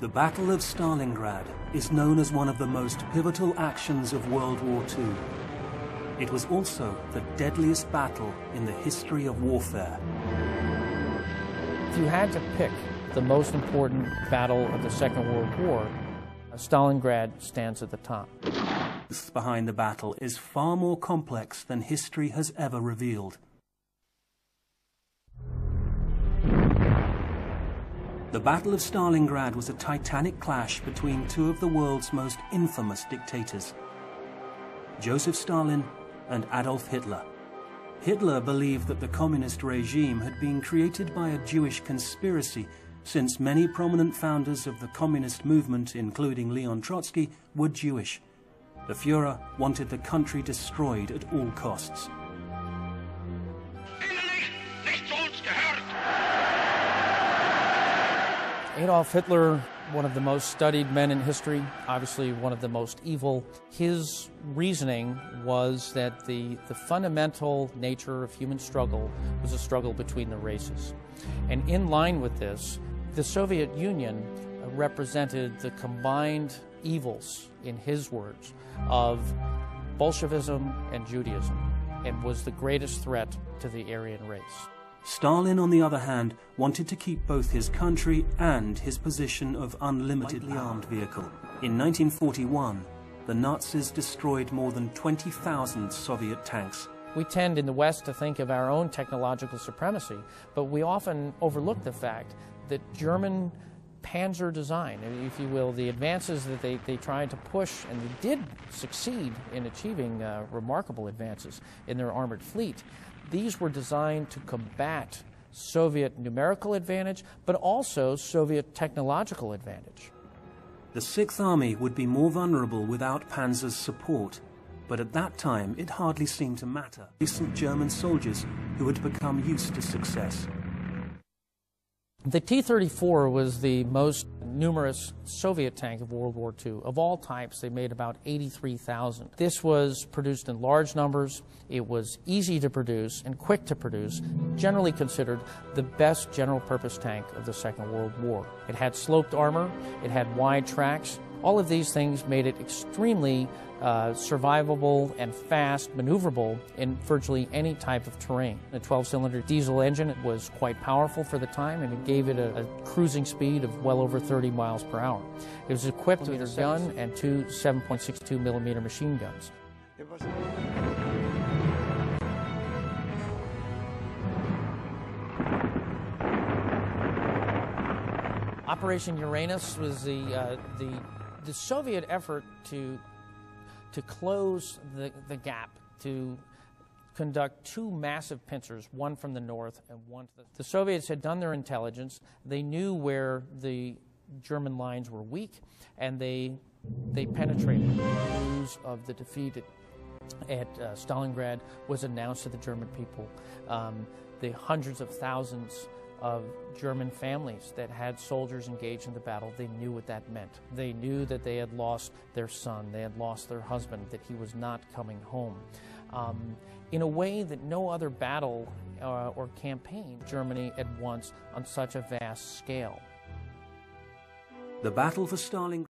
The Battle of Stalingrad is known as one of the most pivotal actions of World War II. It was also the deadliest battle in the history of warfare. If you had to pick the most important battle of the Second World War, Stalingrad stands at the top. The truth behind the battle is far more complex than history has ever revealed. The Battle of Stalingrad was a titanic clash between two of the world's most infamous dictators, Joseph Stalin and Adolf Hitler. Hitler believed that the communist regime had been created by a Jewish conspiracy, since many prominent founders of the communist movement, including Leon Trotsky, were Jewish. The Führer wanted the country destroyed at all costs. Adolf Hitler, one of the most studied men in history, obviously one of the most evil. His reasoning was that the fundamental nature of human struggle was a struggle between the races. And in line with this, the Soviet Union represented the combined evils, in his words, of Bolshevism and Judaism, and was the greatest threat to the Aryan race. Stalin, on the other hand, wanted to keep both his country and his position of unlimitedly armed vehicle. In 1941, the Nazis destroyed more than 20,000 Soviet tanks. We tend in the West to think of our own technological supremacy, but we often overlook the fact that German Panzer design, if you will, the advances that they tried to push, and they did succeed in achieving remarkable advances in their armored fleet. These were designed to combat Soviet numerical advantage, but also Soviet technological advantage. The Sixth Army would be more vulnerable without Panzer's support, but at that time it hardly seemed to matter. Recent German soldiers who had become used to success. The T-34 was the most numerous Soviet tank of World War II. Of all types, they made about 83,000. This was produced in large numbers. It was easy to produce and quick to produce, generally considered the best general-purpose tank of the Second World War. It had sloped armor. It had wide tracks. All of these things made it extremely survivable and fast, maneuverable in virtually any type of terrain. The 12-cylinder diesel engine was quite powerful for the time, and it gave it a cruising speed of well over 30 miles per hour. It was equipped with a gun and two 7.62 millimeter machine guns. Operation Uranus was the Soviet effort to close the gap, to conduct two massive pincers, one from the north and one to the south. The Soviets had done their intelligence. They knew where the German lines were weak, and they penetrated. The news of the defeat at Stalingrad was announced to the German people. The hundreds of thousands of German families that had soldiers engaged in the battle, they knew what that meant. They knew that they had lost their son, they had lost their husband, that he was not coming home. In a way that no other battle or campaign Germany had once on such a vast scale. The battle for Stalingrad